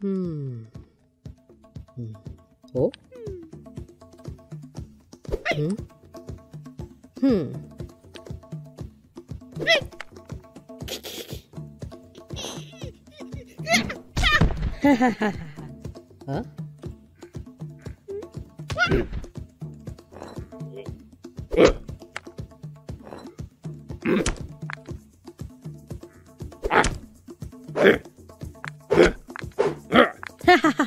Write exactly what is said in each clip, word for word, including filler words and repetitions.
Hmm. Hmm. Oh. Hmm. Hmm. Huh?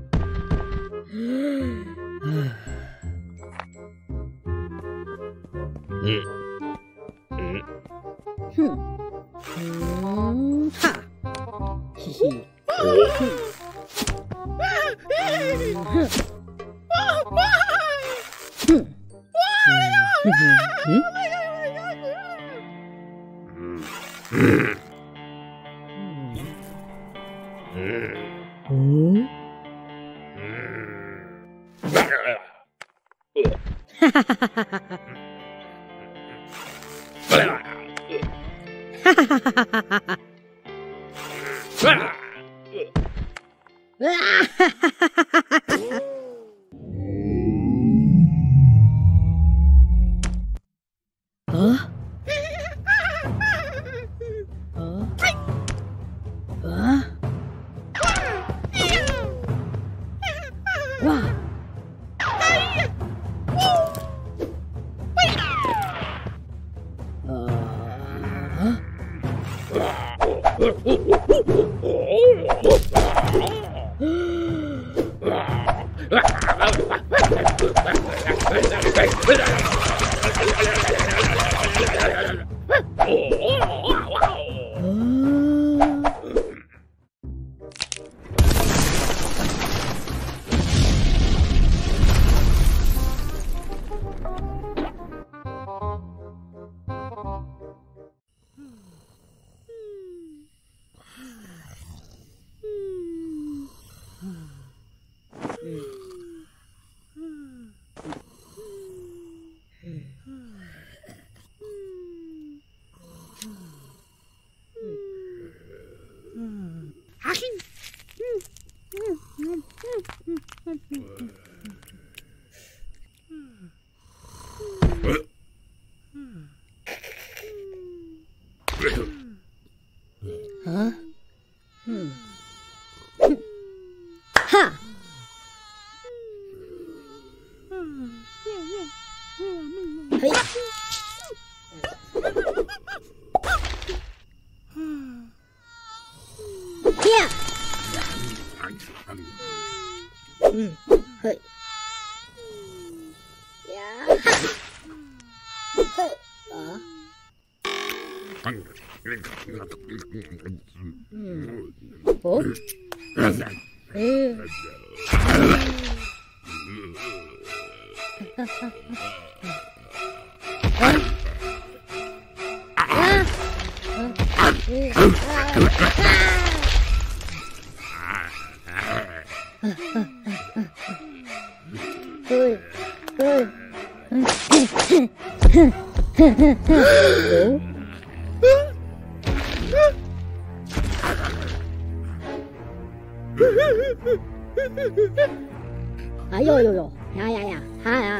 Ha. Hee hee. Huh? Huh? Hmm. Ha! Hey. Yeah. Mm. Hey. Yeah. Huh. Uh. Oh? Hey. Oh? Ayo yo yo, ya ya ya, ha ya.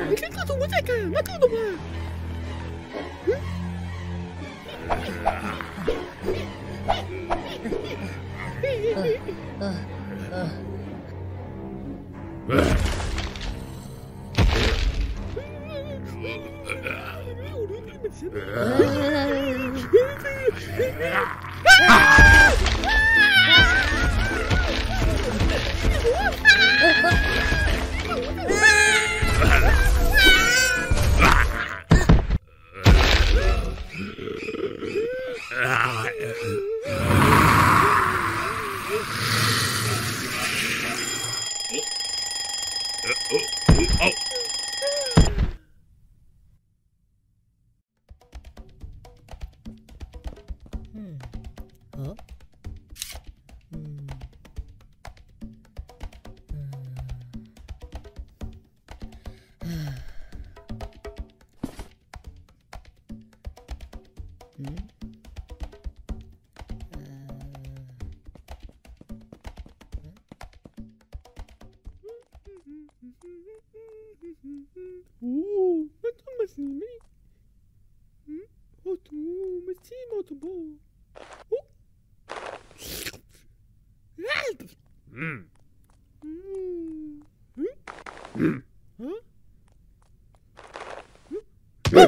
hmm? uh, huh? Oh, not too much me. Hmm? Oh, too much team out of ball. Oh, help! Hmm. Hmm. Huh?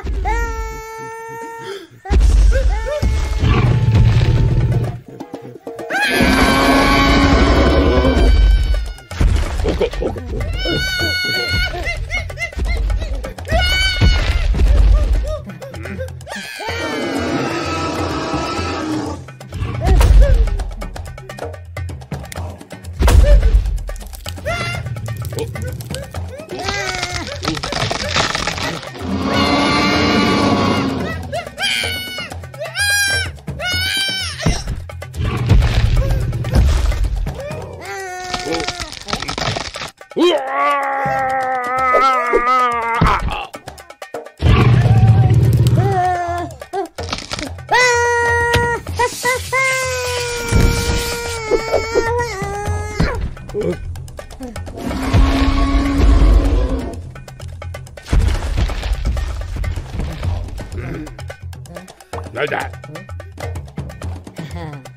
ah, like that. Huh?